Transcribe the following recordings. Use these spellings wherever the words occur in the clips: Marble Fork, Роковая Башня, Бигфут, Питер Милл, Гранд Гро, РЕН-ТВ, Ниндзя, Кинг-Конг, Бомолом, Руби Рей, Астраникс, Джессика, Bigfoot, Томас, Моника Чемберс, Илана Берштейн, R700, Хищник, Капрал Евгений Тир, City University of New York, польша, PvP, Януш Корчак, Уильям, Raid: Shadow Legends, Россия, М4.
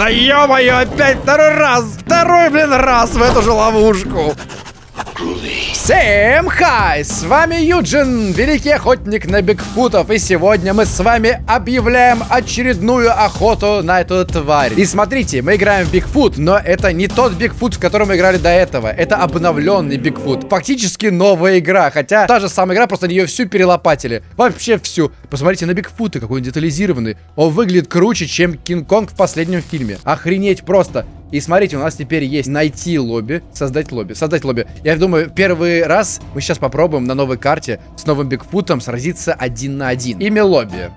Да ё-моё, опять второй раз в эту же ловушку. Всем хай! С вами Юджин, великий охотник на бигфутов. И сегодня мы с вами объявляем очередную охоту на эту тварь. И смотрите, мы играем в бигфут, но это не тот бигфут, в котором мы играли до этого. Это обновленный бигфут. Фактически новая игра, хотя та же самая игра, просто ее всю перелопатили. Вообще всю. Посмотрите на бигфуты, какой он детализированный. Он выглядит круче, чем Кинг-Конг в последнем фильме. Охренеть просто. И смотрите, у нас теперь есть найти лобби, создать лобби, Я думаю, первый раз мы сейчас попробуем на новой карте с новым Бигфутом сразиться 1 на 1. Имя лобби.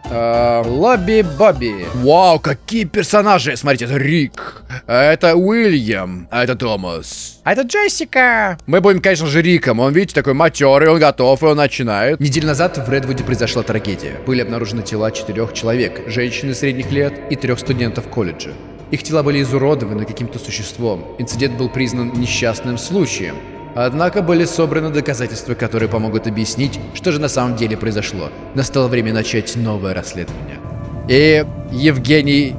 Лобби Бобби. Вау, какие персонажи. Смотрите, это Рик. Это Уильям. А это Томас. А это Джессика. Мы будем, конечно же, Риком. Он, видите, такой матерый, он готов, и он начинает. Неделю назад в Редвуде произошла трагедия. Были обнаружены тела 4 человек. Женщины средних лет и 3 студентов колледжа. Их тела были изуродованы каким-то существом. Инцидент был признан несчастным случаем. Однако были собраны доказательства, которые помогут объяснить, что же на самом деле произошло. Настало время начать новое расследование. И Евгений,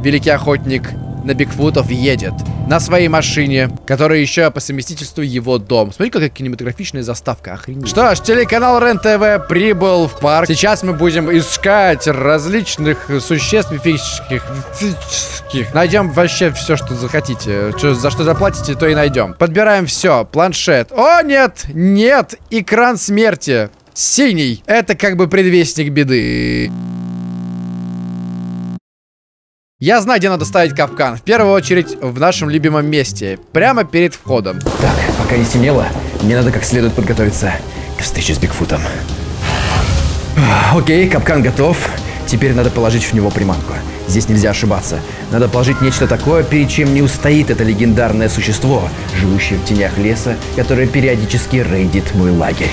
великий охотник на бигфутов, едет на своей машине, которая еще по совместительству его дом. Смотри, какая кинематографичная заставка, охренеть. Что ж, телеканал РЕН-ТВ прибыл в парк. Сейчас мы будем искать различных существ мифических. Найдем вообще все, что захотите. За что заплатите, то и найдем. Подбираем все. Планшет. О, нет! Нет! Экран смерти. Синий. Это как бы предвестник беды. Я знаю, где надо ставить капкан. В первую очередь в нашем любимом месте. Прямо перед входом. Так, пока не стемнело, мне надо как следует подготовиться к встрече с Бигфутом. Окей, капкан готов. Теперь надо положить в него приманку. Здесь нельзя ошибаться. Надо положить нечто такое, перед чем не устоит это легендарное существо, живущее в тенях леса, которое периодически рейдит мой лагерь.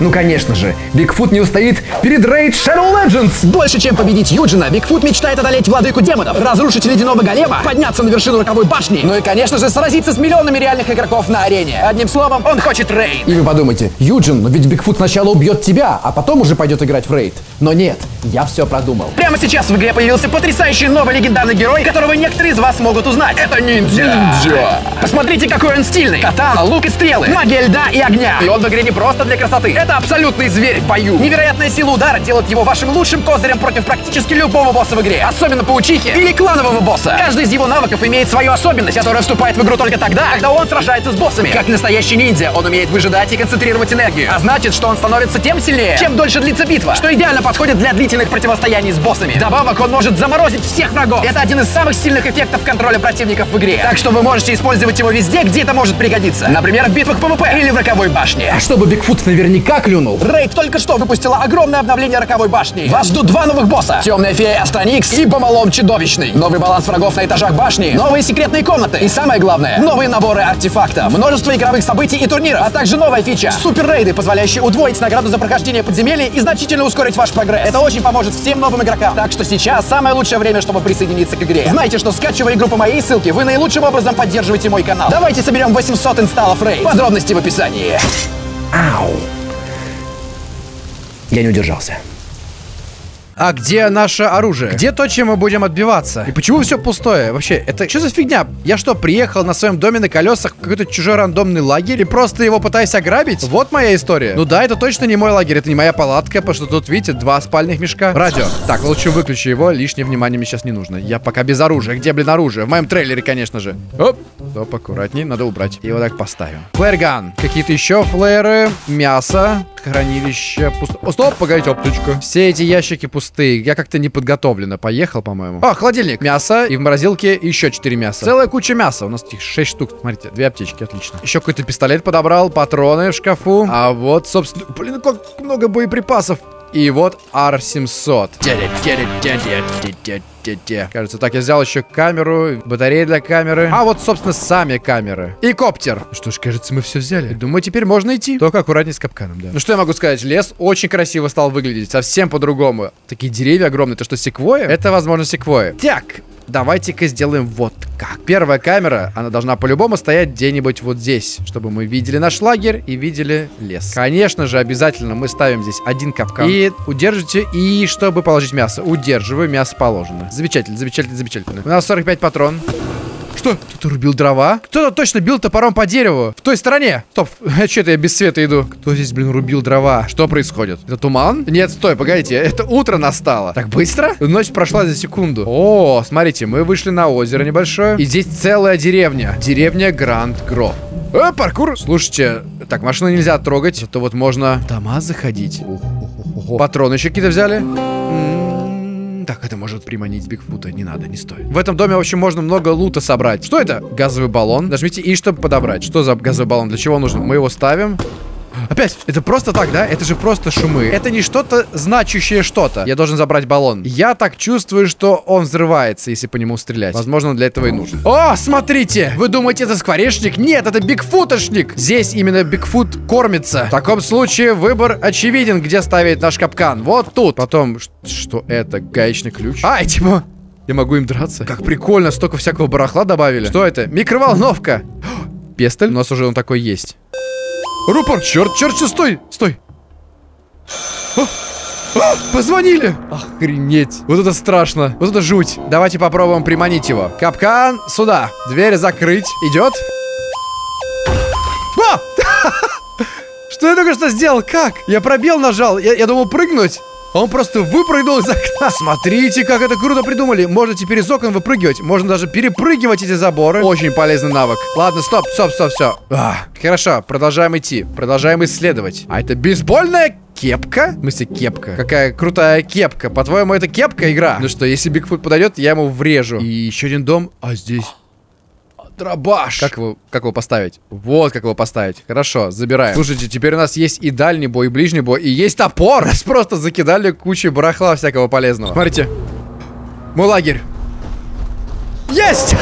Ну, конечно же, Бигфут не устоит перед Raid: Shadow Legends! Больше, чем победить Юджина, Бигфут мечтает одолеть владыку демонов, разрушить ледяного голема, подняться на вершину Роковой Башни, ну и, конечно же, сразиться с миллионами реальных игроков на арене. Одним словом, он хочет рейд. И вы подумайте, Юджин, но ведь Бигфут сначала убьет тебя, а потом уже пойдет играть в рейд. Но нет, я все продумал. Прямо сейчас в игре появился потрясающий новый легендарный герой, которого некоторые из вас могут узнать. Это Ниндзя! Посмотрите, какой он стильный! Катана, лук и стрелы, магия льда и огня. И он в игре не просто для красоты. Это абсолютный зверь в бою. Невероятная сила удара делает его вашим лучшим козырем против практически любого босса в игре. Особенно паучихи или кланового босса. Каждый из его навыков имеет свою особенность, которая вступает в игру только тогда, когда он сражается с боссами. Как настоящий ниндзя, он умеет выжидать и концентрировать энергию. А значит, что он становится тем сильнее, чем дольше длится битва, что идеально подходит для длительных противостояний с боссами. Вдобавок, он может заморозить всех врагов. Это один из самых сильных эффектов контроля противников в игре. Так что вы можете использовать его везде, где это может пригодиться. Например, в битвах PvP или в Роковой Башне. А чтобы Бигфут наверняка клюнул. Raid только что выпустила огромное обновление Роковой Башни. Вас ждут 2 новых босса. Темная фея Астраникс и Бомолом чудовищный. Новый баланс врагов на этажах башни. Новые секретные комнаты. И самое главное, новые наборы артефактов. Множество игровых событий и турниров. А также новая фича. Супер-рейды, позволяющие удвоить награду за прохождение подземелья и значительно ускорить ваш прогресс. Это очень поможет всем новым игрокам. Так что сейчас самое лучшее время, чтобы присоединиться к игре. Знайте, что скачивая игру по моей ссылке, вы наилучшим образом поддерживаете мой канал. Давайте соберем 800 инсталлов Raid. Подробности в описании. Ау! Я не удержался. А где наше оружие? Где то, чем мы будем отбиваться? И почему все пустое? Вообще, это что за фигня? Я что, приехал на своем доме на колесах в какой-то чужой рандомный лагерь и просто его пытаюсь ограбить? Вот моя история. Ну да, это точно не мой лагерь, это не моя палатка, потому что тут, видите, 2 спальных мешка. Радио. Так, лучше выключу его, лишнее внимание мне сейчас не нужно. Я пока без оружия. Где, блин, оружие? В моем трейлере, конечно же. Оп, оп, аккуратней, надо убрать. И вот так поставим. Флэрган. Какие-то еще флэры, мясо, хранилище, пусто. О, стоп, погодите, опточка. Все эти ящики пустые. Я как-то не подготовленно поехал, по-моему. О, холодильник. Мясо. И в морозилке еще 4 мяса. Целая куча мяса. У нас этих 6 штук. Смотрите, 2 аптечки. Отлично. Еще какой-то пистолет подобрал. Патроны в шкафу. А вот, собственно... Блин, как много боеприпасов. И вот R700. Кажется, так, я взял еще камеру, батареи для камеры. А вот, собственно, сами камеры. И коптер. Что ж, кажется, мы все взяли. Думаю, теперь можно идти. Только аккуратнее с капканом, да. Ну что я могу сказать, лес очень красиво стал выглядеть. Совсем по-другому. Такие деревья огромные. Это что, секвойя? Это, возможно, секвойя. Так, давайте-ка сделаем вот как? Первая камера, она должна по-любому стоять где-нибудь вот здесь, чтобы мы видели наш лагерь и видели лес. Конечно же, обязательно мы ставим здесь один капкан. И удержите, и чтобы положить мясо. Удерживаю, мясо положено. Замечательно, замечательно, замечательно. У нас 45 патрон. Что? Кто-то рубил дрова? Кто-то точно бил топором по дереву. В той стороне. Стоп. Че это я без света иду? Кто здесь, блин, рубил дрова? Что происходит? Это туман? Нет, стой, погодите. Это утро настало. Так быстро? Ночь прошла за секунду. О, смотрите, мы вышли на озеро небольшое. И здесь целая деревня. Деревня Гранд Гро. О, паркур. Слушайте, так, машину нельзя трогать. А то вот можно в дома заходить. Патроны еще какие-то взяли. Так, это может приманить Бигфута. Не надо, не стоит. В этом доме, в общем, можно много лута собрать. Что это? Газовый баллон. Нажмите «И», чтобы подобрать. Что за газовый баллон? Для чего он нужен? Мы его ставим. Опять? Это просто так, да? Это же просто шумы. Это не что-то значащее что-то. Я должен забрать баллон. Я так чувствую, что он взрывается, если по нему стрелять. Возможно, он для этого и нужен. О, смотрите! Вы думаете, это скворечник? Нет, это бигфутошник! Здесь именно Бигфут кормится. В таком случае выбор очевиден, где ставить наш капкан. Вот тут. Потом, что это? Гаечный ключ? Ай, типа... Я могу им драться? Как прикольно, столько всякого барахла добавили. Что это? Микроволновка! Пестоль? У нас уже он такой есть. Рупор, черт, стой, стой. Позвонили. Охренеть. Вот это страшно, вот это жуть. Давайте попробуем приманить его. Капкан сюда, дверь закрыть. Идет. Что я только что сделал, как? Я пробел нажал, я думал прыгнуть. Он просто выпрыгнул из окна. Смотрите, как это круто придумали. Можно теперь из окон выпрыгивать. Можно даже перепрыгивать эти заборы. Очень полезный навык. Ладно, стоп, все. Хорошо, продолжаем идти. Продолжаем исследовать. А это бейсбольная кепка? В смысле, кепка. Какая крутая кепка. По-твоему, это кепка игра? Ну что, если Бигфут подойдет, я ему врежу. И еще один дом. А здесь... Дробаш. Как его поставить? Вот как его поставить. Хорошо, забираем. Слушайте, теперь у нас есть и дальний бой, и ближний бой, и есть топор. Нас просто закидали кучу барахла всякого полезного. Смотрите. Мой лагерь. Есть!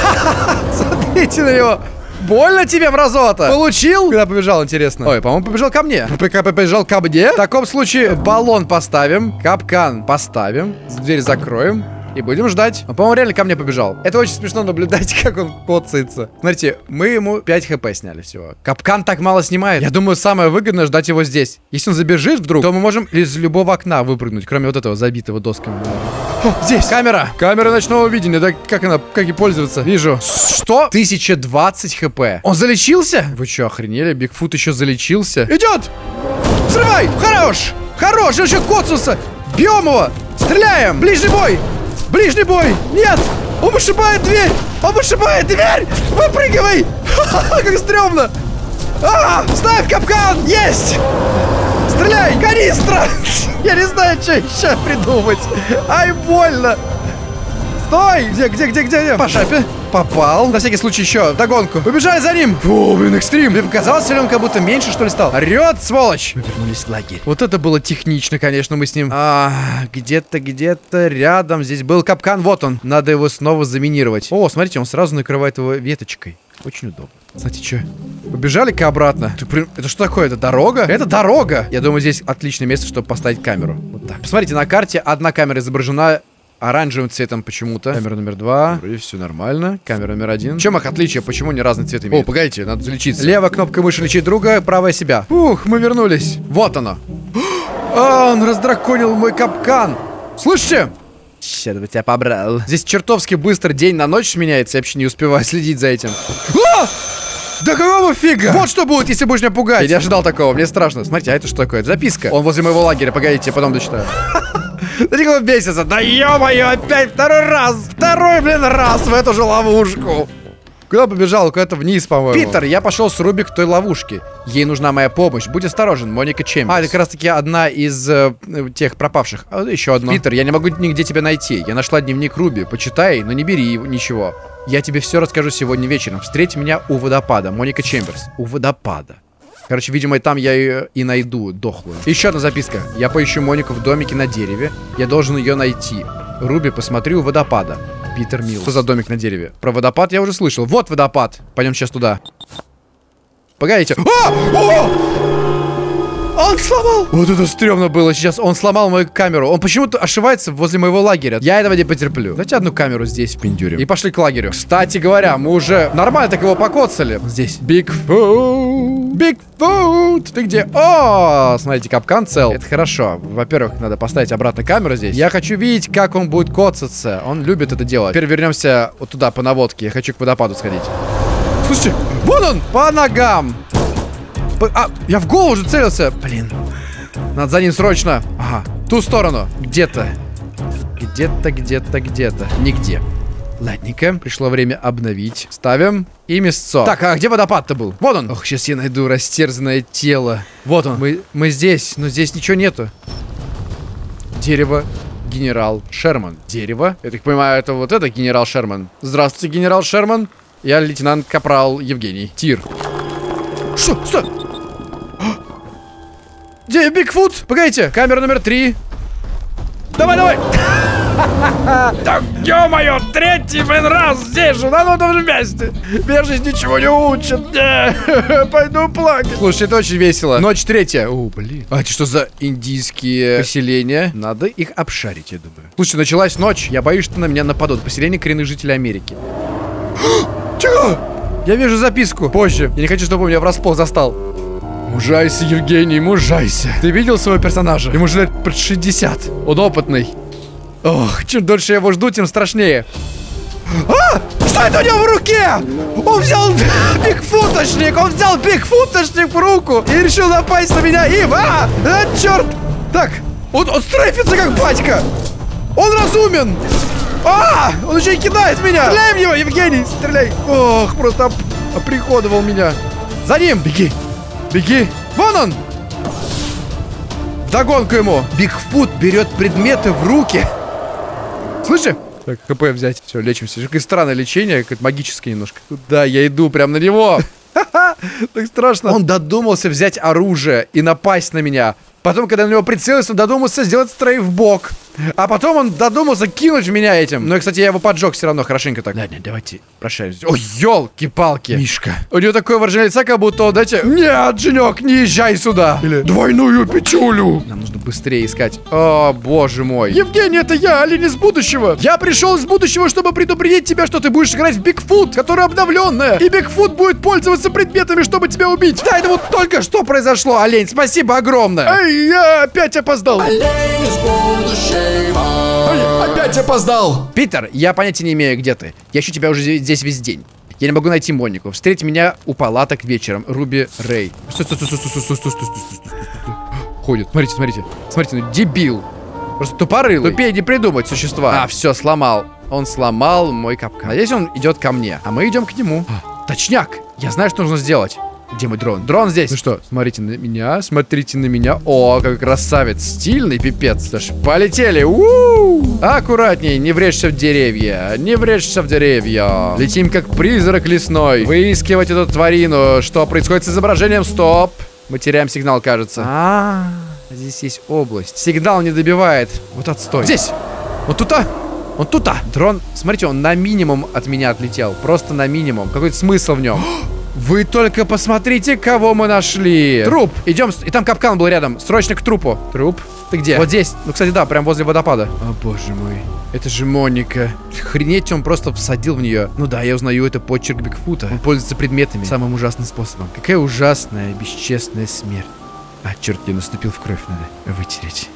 Смотрите на него. Больно тебе, мразота? Получил? Куда побежал, интересно? Ой, по-моему, побежал ко мне. Побежал ко мне. В таком случае баллон поставим, капкан поставим, дверь закроем. И будем ждать. Он, по-моему, реально ко мне побежал. Это очень смешно наблюдать, как он коцается. Смотрите, мы ему 5 хп сняли всего. Капкан так мало снимает. Я думаю, самое выгодное ждать его здесь. Если он забежит вдруг, то мы можем из любого окна выпрыгнуть, кроме вот этого забитого досками. О, здесь камера. Камера ночного видения. Да как она, как ей пользоваться? Вижу. Что? 1020 хп. Он залечился? Вы что, охренели? Бигфут еще залечился. Идет! Взрывай! Хорош! Хорош! Он еще коцнулся! Бьем его! Стреляем! Ближний бой! Ближний бой! Нет! Он вышибает дверь! Он вышибает дверь! Выпрыгивай! Как стрёмно! Ставь капкан! Есть! Стреляй! Канистра! Я не знаю, что еще придумать. Ай, больно! Стой! Где? По шапе. Попал. На всякий случай еще догонку. Убежали за ним. Фу, блин, экстрим. Мне показалось, ли он как будто меньше, что ли, стал? Орет, сволочь. Мы вернулись в лагерь. Вот это было технично, конечно, мы с ним. Где-то рядом здесь был капкан. Вот он. Надо его снова заминировать. О, смотрите, он сразу накрывает его веточкой. Очень удобно. Знаете, что? Побежали-ка обратно. Это что такое? Это дорога? Это дорога. Я думаю, здесь отличное место, чтобы поставить камеру. Вот так. Посмотрите, на карте одна камера изображена оранжевым цветом почему-то. Камера номер 2. Вроде все нормально. Камера номер 1. В чем их отличие? Почему не разный цвет имеют? О, погодите, надо залечиться. Левая кнопка мыши лечит друга, правая себя. Ух, мы вернулись. Вот оно. Он раздраконил мой капкан. Слышите? Черт бы тебя побрал. Здесь чертовски быстро день на ночь меняется. Я вообще не успеваю следить за этим. Да какого фига? Вот что будет, если будешь меня пугать. Я не ожидал такого, мне страшно. Смотрите, а это что такое? Это записка. Он возле моего лагеря, погодите, я потом дочитаю. Да никого бесится. Да ё-моё, опять второй раз в эту же ловушку. Куда побежал? Куда-то вниз, по-моему. Питер, я пошел с Руби к той ловушке. Ей нужна моя помощь. Будь осторожен, Моника Чемберс. Это как раз-таки одна из тех пропавших. Еще одна. Питер, я не могу нигде тебя найти. Я нашла дневник Руби. Почитай, но не бери его, ничего. Я тебе все расскажу сегодня вечером. Встреть меня у водопада. Моника Чемберс. У водопада. Короче, видимо, там я ее и найду, дохлую. Еще одна записка. Я поищу Монику в домике на дереве. Я должен ее найти. Руби, посмотри у водопада. Питер Милл. Что за домик на дереве? Про водопад я уже слышал. Вот водопад. Пойдем сейчас туда. Погодите. Он сломал! Вот это стрёмно было сейчас. Он сломал мою камеру. Он почему-то ошивается возле моего лагеря. Я этого не потерплю. Давайте одну камеру здесь пиндюрим. И пошли к лагерю. Кстати говоря, мы уже нормально так его покоцали. Здесь. Бигфут. Бигфут. Ты где? О, смотрите, капкан цел. Это хорошо. Во-первых, надо поставить обратно камеру здесь. Я хочу видеть, как он будет коцаться. Он любит это делать. Теперь вернемся вот туда по наводке. Я хочу к водопаду сходить. Слушайте, вон он! По ногам! А, я в голову уже целился. Блин. Надо за ним срочно. Ага, в ту сторону. Где-то. Где-то, где-то, где-то. Нигде. Ладненько. Пришло время обновить. Ставим. И мясцо. Так, а где водопад-то был? Вот он. Ох, сейчас я найду растерзанное тело. Вот он. Мы здесь, но здесь ничего нету. Дерево. Генерал Шерман. Дерево. Я так понимаю, это вот это генерал Шерман. Здравствуйте, генерал Шерман. Я лейтенант Капрал Евгений Тир. Что? Стой! Где Бигфут? Погодите, камера номер 3. Давай, давай! Так, ё-моё, третий раз здесь же, на том же месте. Меня жизнь ничего не учит. Пойду плакать. Слушай, это очень весело. Ночь третья. О, блин. А это что за индийские поселения? Надо их обшарить, я думаю. Слушай, началась ночь. Я боюсь, что на меня нападут. Поселение коренных жителей Америки. Чего? Я вижу записку. Позже. Я не хочу, чтобы меня врасплох застал. Мужайся, Евгений, мужайся. Ты видел своего персонажа? Ему же лет под 60. Он опытный. Ох, чем дольше я его жду, тем страшнее. А! Что это у него в руке? Он взял бигфуточник. Он взял бигфуточник в руку и решил напасть на меня. И... А, черт! Так, он стрейфится, как батька. Он разумен. А! Он еще и кидает меня! Стреляй в него, Евгений! Стреляй! Ох, просто оприходовал меня. За ним! Беги! Беги! Вон он! Вдогонку ему! Бигфут берет предметы в руки. Слышишь? Так, ХП взять. Все, лечимся. Какое странное лечение, как магическое немножко. Да, я иду прям на него. Так страшно. Он додумался взять оружие и напасть на меня. Потом, когда на него прицелился, он додумался сделать стрейфбок. А потом он додумался кинуть меня этим. Ну и, кстати, я его поджег все равно хорошенько так. Ладно, давайте прощаемся. Ой, елки-палки. Мишка. У него такое выражение лица, как будто он, дайте... Нет, Женек, не езжай сюда. Или двойную печулю. Нам нужно быстрее искать. О, боже мой. Евгений, это я, олень из будущего. Я пришел из будущего, чтобы предупредить тебя, что ты будешь играть в Бигфут, который обновленная. И Бигфут будет пользоваться предметами, чтобы тебя убить. Да, это вот только что произошло, олень. Спасибо огромное. Эй, я опять опоздал. Олень из будущего. Ой, опять опоздал. Питер, я понятия не имею, где ты. Я ищу тебя уже здесь весь день. Я не могу найти Монику. Встреть меня у палаток вечером. Руби Рей. Ходит. Смотрите, смотрите. Смотрите, ну дебил. Просто тупорылый. Тупее не придумать существа. А, все, сломал. Он сломал мой капкан. Надеюсь, он идет ко мне. А мы идем к нему. Точняк. Я знаю, что нужно сделать. Где мой дрон? Дрон здесь. Ну что, смотрите на меня, смотрите на меня. О, какой красавец. Стильный пипец. Аж полетели. У-у-у. Аккуратней, не врежься в деревья. Не врежься в деревья. Летим как призрак лесной. Выискивать эту тварину. Что происходит с изображением? Стоп. Мы теряем сигнал, кажется. А-а-а. Здесь есть область. Сигнал не добивает. Вот отстой. Здесь. Вот тут-то. Он тут-то. Дрон, смотрите, он на минимум от меня отлетел. Просто на минимум. Какой-то смысл в нем. Вы только посмотрите, кого мы нашли. Труп. Идем. И там капкан был рядом. Срочно к трупу. Труп. Ты где? Вот здесь. Ну, кстати, да, прям возле водопада. О, боже мой. Это же Моника. Охренеть, он просто всадил в нее. Ну да, я узнаю, это почерк Бигфута. Он пользуется предметами. Самым ужасным способом. Какая ужасная, бесчестная смерть. А, черт, я наступил в кровь. Надо вытереть.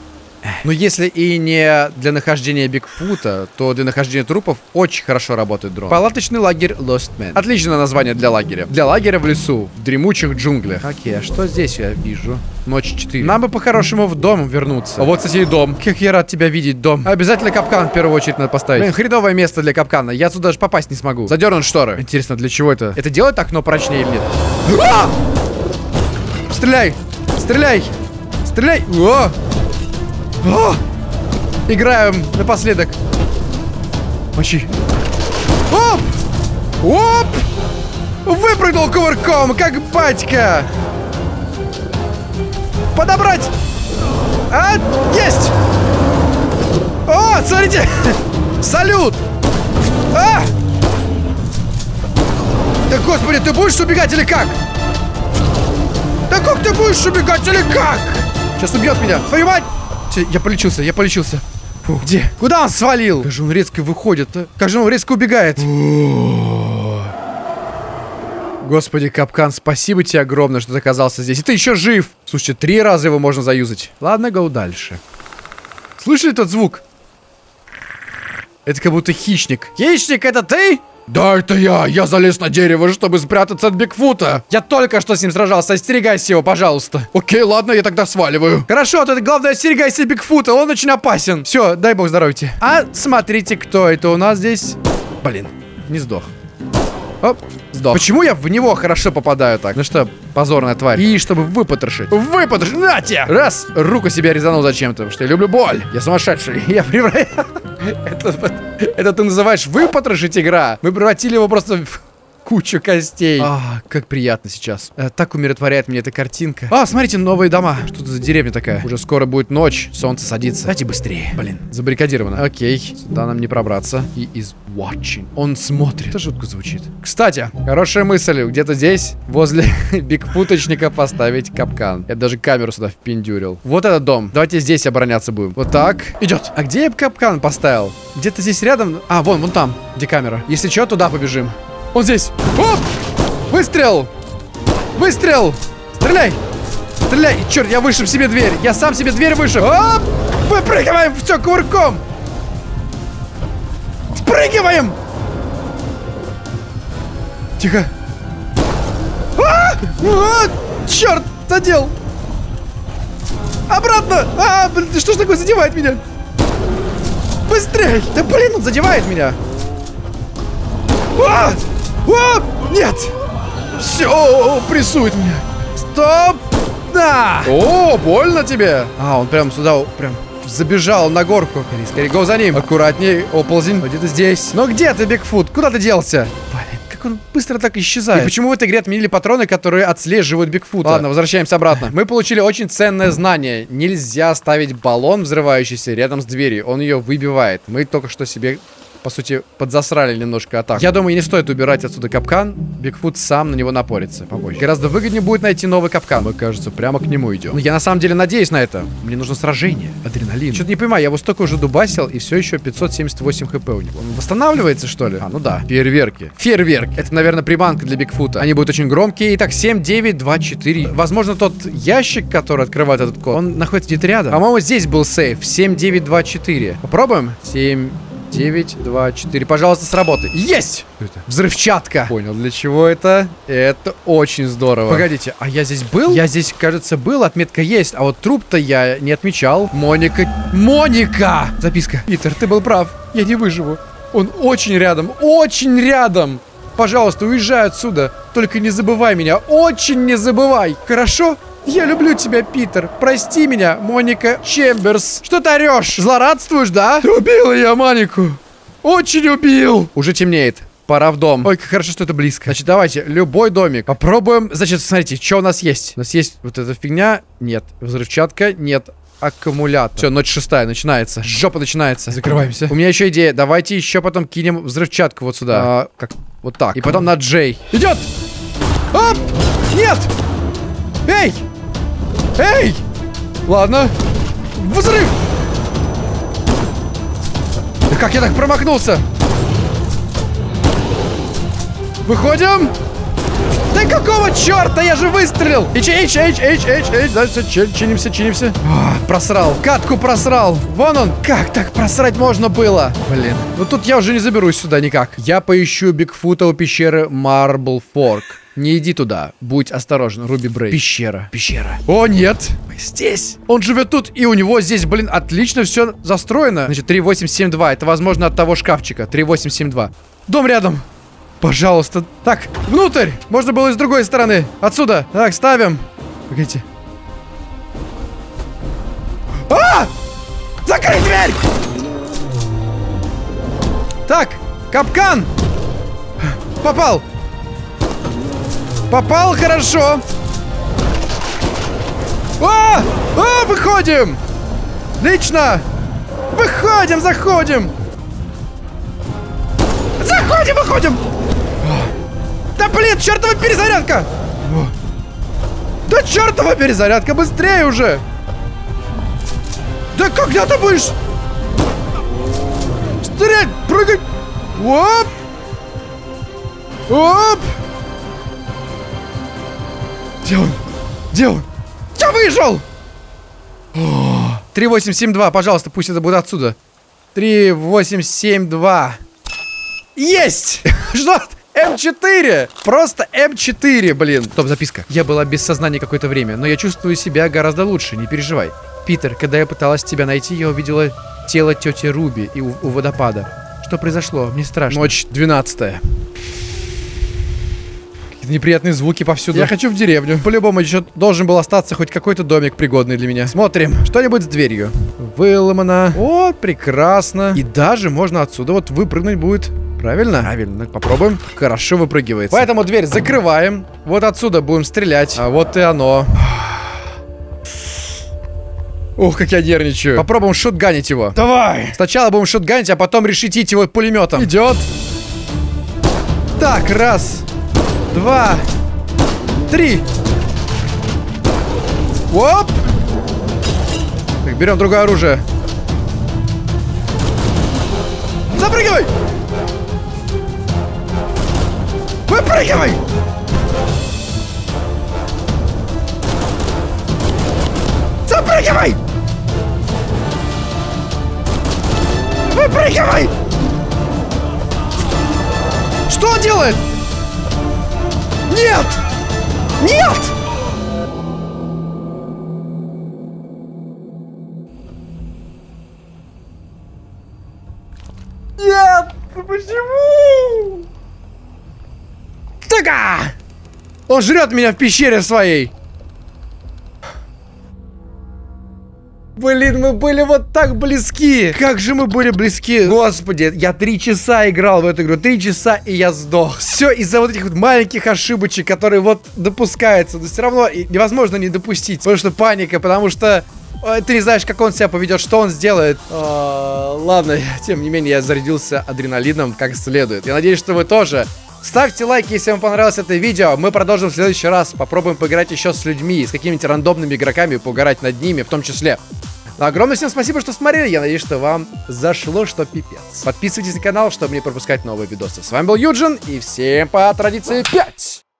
Но если и не для нахождения Бигфута, то для нахождения трупов очень хорошо работает дрон. Палаточный лагерь Lost Man. Отличное название для лагеря. Для лагеря в лесу, в дремучих джунглях. Окей, а что здесь я вижу? Ночь 4. Нам бы по-хорошему в дом вернуться. А вот, кстати, и дом. Как я рад тебя видеть, дом. Обязательно капкан в первую очередь надо поставить. Блин, хреновое место для капкана. Я сюда даже попасть не смогу. Задернут шторы. Интересно, для чего это? Это делает окно прочнее или нет? А! Стреляй! Стреляй! Стреляй! О! О! Играем напоследок. Мочи. Оп! Оп! Выпрыгнул кувырком, как батька. Подобрать. А, есть. О, смотрите. Салют. А! Да, господи, ты будешь убегать или как? Да как ты будешь убегать или как? Сейчас убьет меня. Твою мать! Все, я полечился, я полечился. Фу, где? Куда он свалил? Как же он резко выходит, а? Как же он резко убегает. Господи, капкан, спасибо тебе огромное, что ты оказался здесь. И ты еще жив. Слушайте, 3 раза его можно заюзать. Ладно, гоу дальше. Слышали этот звук? Это как будто хищник. Хищник, это ты? Да, это я. Я залез на дерево, чтобы спрятаться от Бигфута. Я только что с ним сражался. Остерегайся его, пожалуйста. Окей, ладно, я тогда сваливаю. Хорошо, тут главное, остерегайся Бигфута. Он очень опасен. Все, дай бог здоровья тебе. А смотрите, кто это у нас здесь. Блин, не сдох. Оп, сдох. Почему я в него хорошо попадаю так? Ну что, позорная тварь. И чтобы выпотрошить. Выпотрошить, на тебе! Раз, руку себе резанул зачем-то, потому что я люблю боль. Я сумасшедший. Я превратил... Это ты называешь выпотрошить игра? Мы превратили его просто в кучу костей. А, как приятно сейчас. Так умиротворяет меня эта картинка. А, смотрите, новые дома. Что это за деревня такая? Уже скоро будет ночь, солнце садится. Давайте быстрее. Блин, забаррикадировано. Окей, сюда нам не пробраться. He is watching. Он смотрит. Это жутко звучит. Кстати, хорошая мысль. Где-то здесь, возле бигфуточника, поставить капкан. Я даже камеру сюда впендюрил. Вот этот дом. Давайте здесь обороняться будем. Вот так. Идет. А где я капкан поставил? Где-то здесь рядом. А, вон, вон там, где камера. Если что, туда побежим. Он здесь. Оп! Выстрел! Выстрел! Стреляй! Стреляй! И, черт, я вышиб себе дверь. Я сам себе дверь вышиб. Оп! Выпрыгиваем! Все, кувырком! Спрыгиваем! Тихо. Черт, задел! Обратно! А, блин, что ж такое задевает меня? Быстрей! Да, блин, он задевает меня! А! О! Нет! Все, прессует меня. Стоп! Да! О, больно тебе! А, он прям сюда, прям забежал на горку. Скорее, скорее, гоу за ним. Аккуратней, оползень. Где-то здесь. Но где ты, Бигфут? Куда ты делся? Блин, как он быстро так исчезает. И почему в этой игре отменили патроны, которые отслеживают Бигфута? Ладно, возвращаемся обратно. Мы получили очень ценное знание. Нельзя ставить баллон, взрывающийся, рядом с дверью. Он ее выбивает. Мы только что себе... по сути, подзасрали немножко атаку. Я думаю, не стоит убирать отсюда капкан. Бигфут сам на него напорится побольше. Гораздо выгоднее будет найти новый капкан. Мы, кажется, прямо к нему идем. Но я на самом деле надеюсь на это. Мне нужно сражение. Адреналин. Что-то не понимаю, я его столько уже дубасил, и все еще 578 хп у него. Он восстанавливается, что ли? А, ну да. Фейерверки. Фейерверки. Это, наверное, приманка для Бигфута. Они будут очень громкие. Итак, 7, 9, 2, 4. Возможно, тот ящик, который открывает этот код, он находится где-то рядом. По-моему, здесь был сейф. 7, 9, 2, 4. Попробуем? 7... 9, 2, 4. Пожалуйста, сработай. Есть! Взрывчатка. Понял, для чего это? Это очень здорово. Погодите, а я здесь был? Я здесь, кажется, был. Отметка есть. А вот труп-то я не отмечал. Моника. Моника! Записка. Питер, ты был прав. Я не выживу. Он очень рядом. Очень рядом. Пожалуйста, уезжай отсюда. Только не забывай меня. Очень не забывай. Хорошо? Я люблю тебя, Питер. Прости меня, Моника Чемберс. Что ты орешь? Злорадствуешь, да? Ты убила я Монику. Очень убил. Уже темнеет. Пора в дом. Ой, как хорошо, что это близко. Значит, давайте, любой домик. Попробуем. Значит, смотрите, что у нас есть. У нас есть вот эта фигня. Нет. Взрывчатка. Нет. Аккумулятор. Все, ночь 6 начинается. Жопа начинается. Закрываемся. У меня еще идея. Давайте еще потом кинем взрывчатку вот сюда. Как? Вот так. И потом на Джей. Идет! Оп! Нет! Эй! Эй! Ладно. Взрыв! Да как я так промахнулся? Выходим! Да какого черта? Я же выстрелил! Дальше чинимся. О, просрал. Катку просрал. Вон он. Как так просрать можно было? Блин. Ну тут я уже не заберусь сюда никак. Я поищу Бигфута у пещеры Marble Fork. Не иди туда. Будь осторожен, Руби Рей. Пещера. Пещера. О, нет. Мы здесь. Он живет тут, и у него здесь, блин, отлично все застроено. Значит, 3872. Это, возможно, от того шкафчика. 3872. Дом рядом. Пожалуйста. Так, внутрь. Можно было и с другой стороны. Отсюда. Так, ставим. Погодите. А! Закрой дверь! Так, капкан. Попал. Попал, хорошо. А, выходим. Отлично. Выходим, заходим. Заходим, выходим. Да блин, чертова перезарядка. Да чертова перезарядка, быстрее уже! Да когда ты будешь стрелять, прыгать? Оп! Оп! Где он? Где он? Я выжил! 3872, пожалуйста, пусть это будет отсюда. 3872. Есть! Что? М4! Просто М4, блин. Стоп, записка. Я была без сознания какое-то время, но я чувствую себя гораздо лучше, не переживай. Питер, когда я пыталась тебя найти, я увидела тело тети Руби и у водопада. Что произошло? Мне страшно. Ночь 12-я. Неприятные звуки повсюду. Я хочу в деревню. По-любому еще должен был остаться хоть какой-то домик пригодный для меня. Смотрим. Что-нибудь с дверью. Выломано. О, прекрасно. И даже можно отсюда вот выпрыгнуть будет. Правильно? Правильно. Попробуем. Хорошо выпрыгивается. Поэтому дверь закрываем. Вот отсюда будем стрелять. А вот и оно. Ух, как я нервничаю. Попробуем шотганить его. Давай. Сначала будем шотганить, а потом решить его пулеметом. Идет. Так, раз. Два. Три. Оп. Так, берем другое оружие. Запрыгивай. Выпрыгивай. Запрыгивай. Выпрыгивай. Что он делает? Нет! Нет! Нет! Почему? Тыка! Он жрет меня в пещере своей. Блин, мы были вот так близки. Как же мы были близки. Господи, я 3 часа играл в эту игру. 3 часа, и я сдох. Все из-за вот этих вот маленьких ошибочек, которые вот допускаются. Но все равно невозможно не допустить. Потому что паника, потому что ты не знаешь, как он себя поведет, что он сделает. Ладно, тем не менее, я зарядился адреналином как следует. Я надеюсь, что вы тоже. Ставьте лайки, если вам понравилось это видео. Мы продолжим в следующий раз. Попробуем поиграть еще с людьми, с какими-нибудь рандомными игроками, поугарать над ними, в том числе. Но огромное всем спасибо, что смотрели. Я надеюсь, что вам зашло, что пипец. Подписывайтесь на канал, чтобы не пропускать новые видосы. С вами был Юджин, и всем по традиции 5!